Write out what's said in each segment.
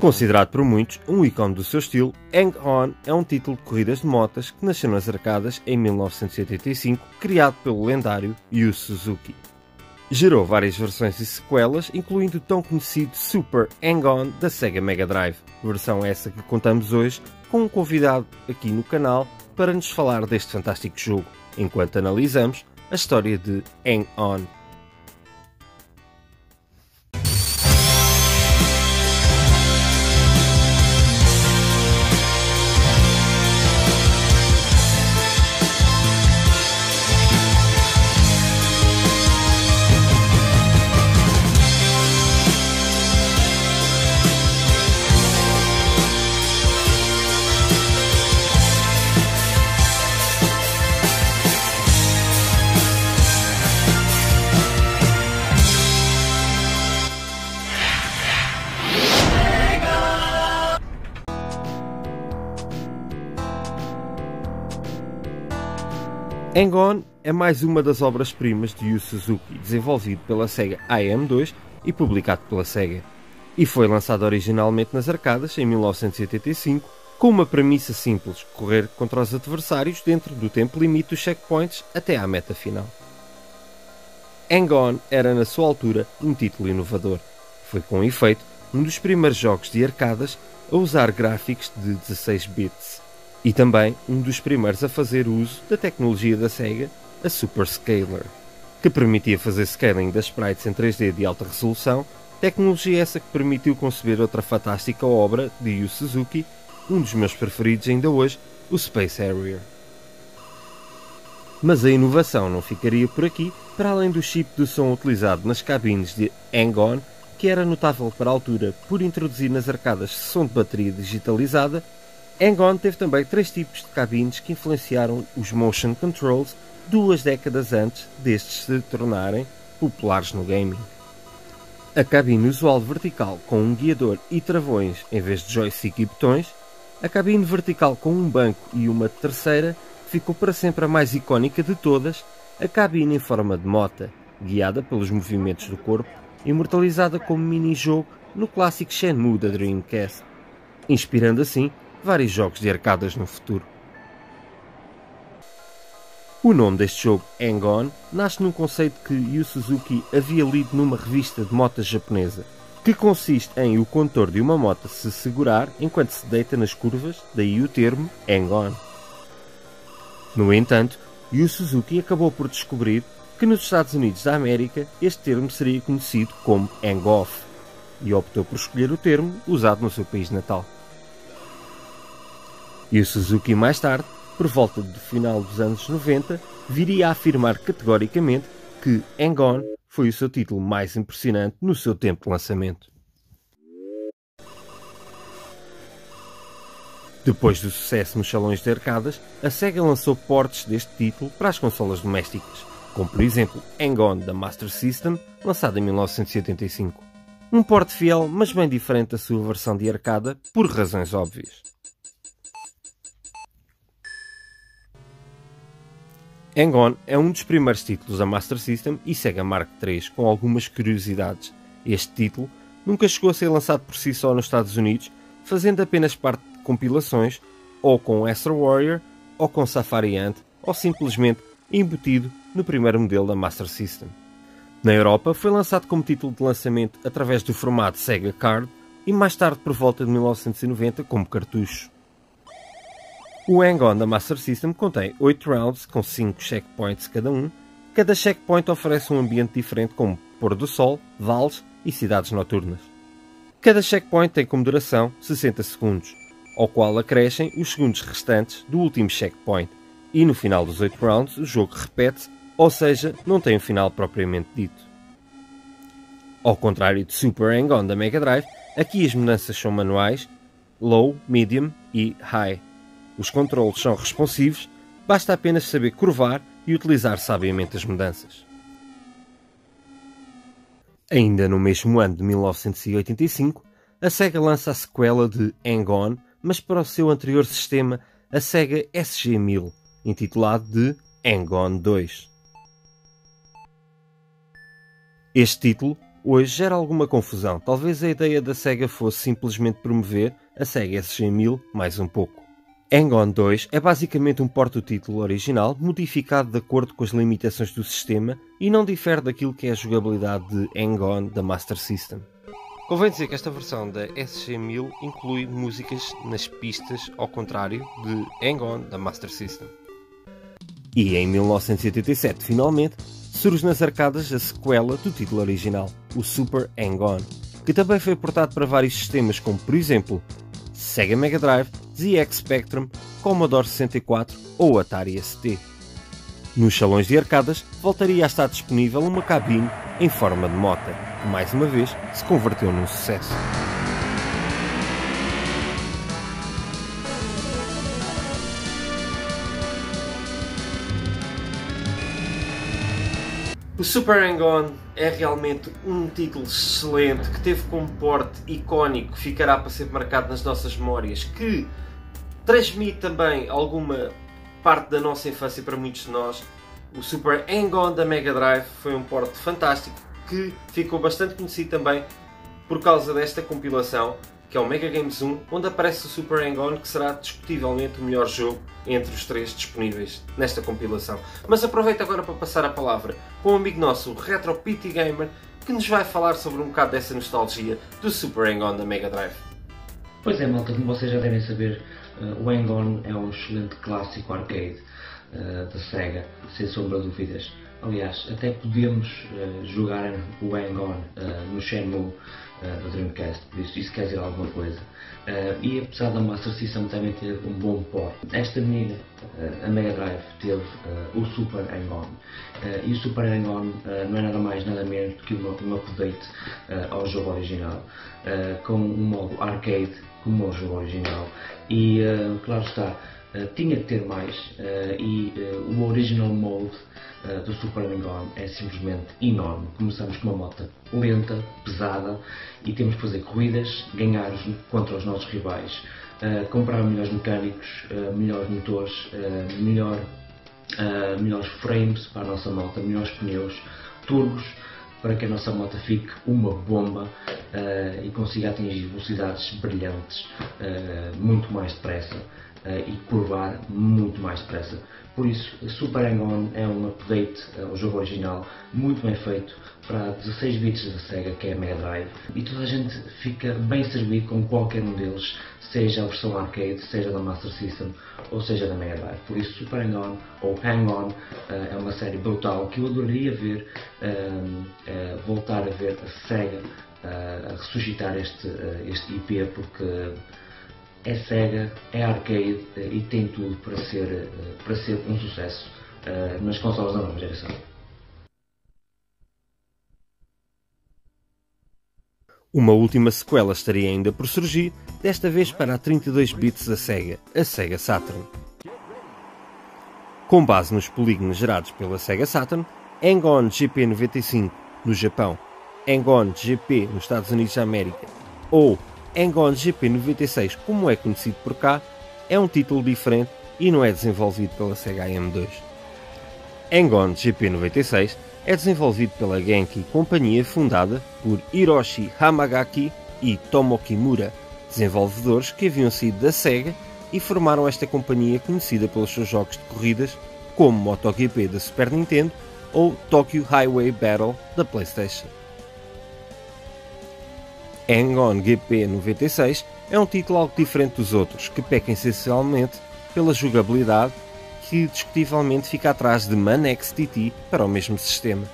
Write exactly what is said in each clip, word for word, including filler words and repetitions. Considerado por muitos um ícone do seu estilo, Hang-On é um título de corridas de motas que nasceu nas arcadas em mil novecentos e oitenta e cinco, criado pelo lendário Yu Suzuki. Gerou várias versões e sequelas, incluindo o tão conhecido Super Hang-On da Sega Mega Drive, versão essa que contamos hoje com um convidado aqui no canal para nos falar deste fantástico jogo, enquanto analisamos a história de Hang-On. Hang-On é mais uma das obras-primas de Yu Suzuki, desenvolvido pela Sega A M dois e publicado pela Sega. E foi lançado originalmente nas arcadas em mil novecentos e oitenta e cinco, com uma premissa simples: correr contra os adversários dentro do tempo limite dos checkpoints até à meta final. Hang-On era na sua altura um título inovador. Foi com efeito um dos primeiros jogos de arcadas a usar gráficos de dezasseis bits. E também um dos primeiros a fazer uso da tecnologia da Sega, a Super Scaler, que permitia fazer scaling das sprites em três D de alta resolução, tecnologia essa que permitiu conceber outra fantástica obra de Yu Suzuki, um dos meus preferidos ainda hoje, o Space Harrier. Mas a inovação não ficaria por aqui, para além do chip de som utilizado nas cabines de Hang-On, que era notável para a altura por introduzir nas arcadas som de bateria digitalizada, Hang-On teve também três tipos de cabines que influenciaram os motion controls duas décadas antes destes se tornarem populares no gaming. A cabine usual vertical com um guiador e travões em vez de joystick e botões, a cabine vertical com um banco e uma terceira ficou para sempre a mais icónica de todas, a cabine em forma de mota, guiada pelos movimentos do corpo, imortalizada como mini-jogo no clássico Shenmue da Dreamcast, inspirando assim vários jogos de arcadas no futuro. O nome deste jogo, Hang-On, nasce num conceito que Yu Suzuki havia lido numa revista de motas japonesa, que consiste em o condutor de uma moto se segurar enquanto se deita nas curvas, daí o termo Hang-On. No entanto, Yu Suzuki acabou por descobrir que nos Estados Unidos da América este termo seria conhecido como Hang-Off, e optou por escolher o termo usado no seu país natal. Yu Suzuki mais tarde, por volta do final dos anos noventa, viria a afirmar categoricamente que Hang-On foi o seu título mais impressionante no seu tempo de lançamento. Depois do sucesso nos salões de arcadas, a Sega lançou portes deste título para as consolas domésticas, como por exemplo Hang-On da Master System, lançado em mil novecentos e oitenta e cinco. Um porte fiel, mas bem diferente da sua versão de arcada, por razões óbvias. Hang-On é um dos primeiros títulos da Master System e Sega Mark três, com algumas curiosidades. Este título nunca chegou a ser lançado por si só nos Estados Unidos, fazendo apenas parte de compilações, ou com Astro Warrior, ou com Safari Ant, ou simplesmente embutido no primeiro modelo da Master System. Na Europa foi lançado como título de lançamento através do formato Sega Card e mais tarde por volta de mil novecentos e noventa como cartucho. O Hang-On da Master System contém oito rounds com cinco checkpoints cada um. Cada checkpoint oferece um ambiente diferente como pôr do sol, vales e cidades noturnas. Cada checkpoint tem como duração sessenta segundos, ao qual acrescem os segundos restantes do último checkpoint. E no final dos oito rounds o jogo repete-se, ou seja, não tem um final propriamente dito. Ao contrário de Super Hang-On da Mega Drive, aqui as mudanças são manuais, low, medium e high. Os controles são responsivos, basta apenas saber curvar e utilizar sabiamente as mudanças. Ainda no mesmo ano de mil novecentos e oitenta e cinco, a Sega lança a sequela de Hang-On, mas para o seu anterior sistema, a Sega S G mil, intitulado de Hang-On dois. Este título Hoje gera alguma confusão, talvez a ideia da Sega fosse simplesmente promover a Sega S G mil mais um pouco. Hang-On dois é basicamente um porte do título original, modificado de acordo com as limitações do sistema e não difere daquilo que é a jogabilidade de Hang-On da Master System. Convém dizer que esta versão da S G mil inclui músicas nas pistas, ao contrário de Hang-On da Master System. E em mil novecentos e oitenta e sete, finalmente, surge nas arcadas a sequela do título original, o Super Hang-On, que também foi portado para vários sistemas como, por exemplo, Sega Mega Drive, Z X Spectrum, Commodore sessenta e quatro ou Atari S T. Nos salões de arcadas voltaria a estar disponível uma cabine em forma de mota, que mais uma vez se converteu num sucesso. O Super Hang-On é realmente um título excelente, que teve como porte icónico, que ficará para sempre marcado nas nossas memórias, que transmite também alguma parte da nossa infância para muitos de nós. O Super Hang-On da Mega Drive foi um porte fantástico, que ficou bastante conhecido também por causa desta compilação, que é o Mega Games um, onde aparece o Super Hang-On, que será discutivelmente o melhor jogo entre os três disponíveis nesta compilação. Mas aproveito agora para passar a palavra com um amigo nosso, o Retro P T Gamer, que nos vai falar sobre um bocado dessa nostalgia do Super Hang-On da Mega Drive. Pois é, malta, como vocês já devem saber, o Hang-On é um excelente clássico arcade da Sega, sem sombra de dúvidas. Aliás, até podemos jogar o Hang-On no Shenmue do Dreamcast, por isso, isso quer dizer alguma coisa. Uh, e apesar da Master System também ter um bom porte, esta menina, uh, a Mega Drive, teve uh, o Super Hang-On. Uh, e o Super Hang-On uh, não é nada mais nada menos do que um update uh, ao jogo original, uh, com um modo arcade como o jogo original. E uh, claro está, uh, tinha de ter mais, uh, e uh, o original mode uh, do Super Hang-On é simplesmente enorme. Começamos com uma moto lenta, pesada, e temos que fazer corridas, ganhar contra os nossos rivais, uh, comprar melhores mecânicos, uh, melhores motores, uh, melhor, uh, melhores frames para a nossa moto, melhores pneus, turbos, para que a nossa moto fique uma bomba uh, e consiga atingir velocidades brilhantes uh, muito mais depressa uh, e curvar muito mais depressa. Por isso, Super Hang-On é um update ao jogo original, muito bem feito, para dezasseis bits da Sega, que é a Mega Drive, e toda a gente fica bem servido com qualquer um deles, seja a versão arcade, seja da Master System, ou seja da Mega Drive. Por isso, Super Hang-On, ou Hang-On, é uma série brutal que eu adoraria ver, voltar a ver a Sega a ressuscitar este, este I P, porque é Sega, é arcade e tem tudo para ser, para ser um sucesso uh, nas consolas da nova geração. Uma última sequela estaria ainda por surgir, desta vez para a trinta e dois bits da Sega, a Sega Saturn. Com base nos polígonos gerados pela Sega Saturn, Hang-On G P noventa e cinco no Japão, Hang-On G P nos Estados Unidos da América ou Hang-On G P noventa e seis, como é conhecido por cá, é um título diferente e não é desenvolvido pela Sega A M dois. Hang-On G P noventa e seis é desenvolvido pela Genki Companhia, fundada por Hiroshi Hamagaki e Tomokimura, desenvolvedores que haviam sido da Sega e formaram esta companhia conhecida pelos seus jogos de corridas como MotoGP da Super Nintendo ou Tokyo Highway Battle da PlayStation. Hang-On G P noventa e seis é um título algo diferente dos outros, que peca essencialmente pela jogabilidade, que discutivelmente fica atrás de Manx T T para o mesmo sistema.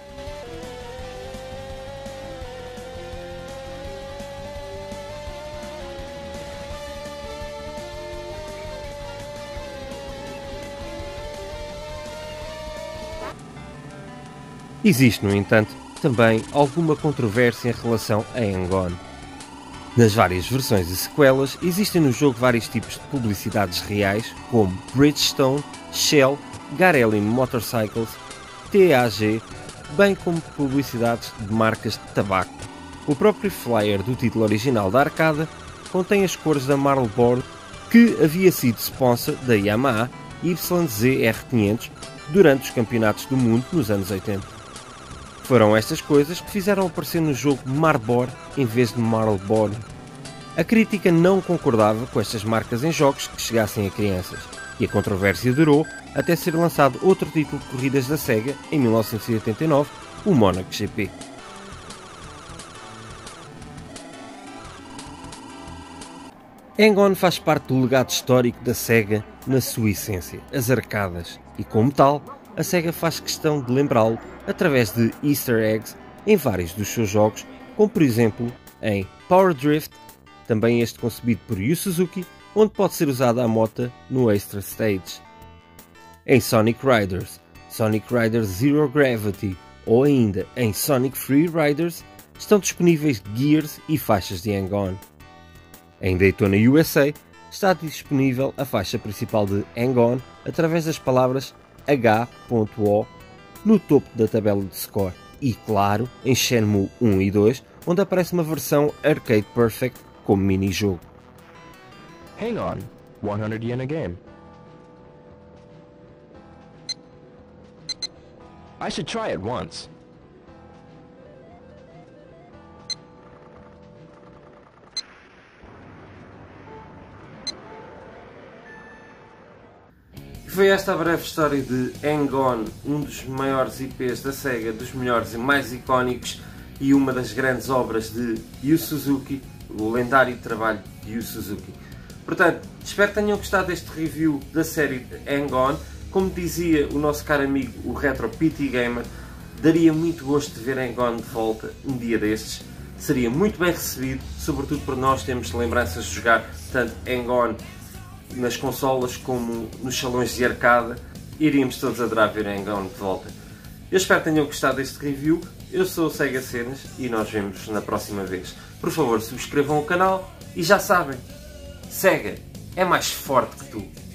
Existe, no entanto, também alguma controvérsia em relação a Hang-On. Nas várias versões e sequelas, existem no jogo vários tipos de publicidades reais, como Bridgestone, Shell, Garelli Motorcycles, T A G, bem como publicidades de marcas de tabaco. O próprio flyer do título original da arcada contém as cores da Marlboro, que havia sido sponsor da Yamaha Y Z R quinhentos durante os campeonatos do mundo nos anos oitenta. Foram estas coisas que fizeram aparecer no jogo Marlboro em vez de Marlboro. A crítica não concordava com estas marcas em jogos que chegassem a crianças, e a controvérsia durou até ser lançado outro título de corridas da SEGA em mil novecentos e oitenta e nove, o MotoGP. Hang-On faz parte do legado histórico da SEGA na sua essência, as arcadas, e como tal, a SEGA faz questão de lembrá-lo através de easter eggs em vários dos seus jogos, como por exemplo em Power Drift, também este concebido por Yu Suzuki, onde pode ser usada a moto no Extra Stage. Em Sonic Riders, Sonic Riders Zero Gravity ou ainda em Sonic Free Riders estão disponíveis gears e faixas de Hang-On. Em Daytona U S A está disponível a faixa principal de Hang-On através das palavras H O no topo da tabela de score e, claro, em Shenmue um e dois, onde aparece uma versão Arcade Perfect como mini-jogo. Hang-On, cem ienes a game. I should try it once. Foi esta a breve história de Hang-On, um dos maiores I Ps da SEGA, dos melhores e mais icónicos, e uma das grandes obras de Yu Suzuki, o lendário trabalho de Yu Suzuki. Portanto, espero que tenham gostado deste review da série de Hang-On. Como dizia o nosso caro amigo, o Retro P T Gamer, daria muito gosto de ver Hang-On de volta um dia destes. Seria muito bem recebido, sobretudo por nós temos lembranças de jogar tanto Hang-On nas consolas como nos salões de arcada. Iríamos todos adorar ver Hang-On de volta. Eu espero que tenham gostado deste review. Eu sou o Sega Cenas e nós vemos na próxima vez. Por favor, subscrevam o canal e já sabem, Sega é mais forte que tu.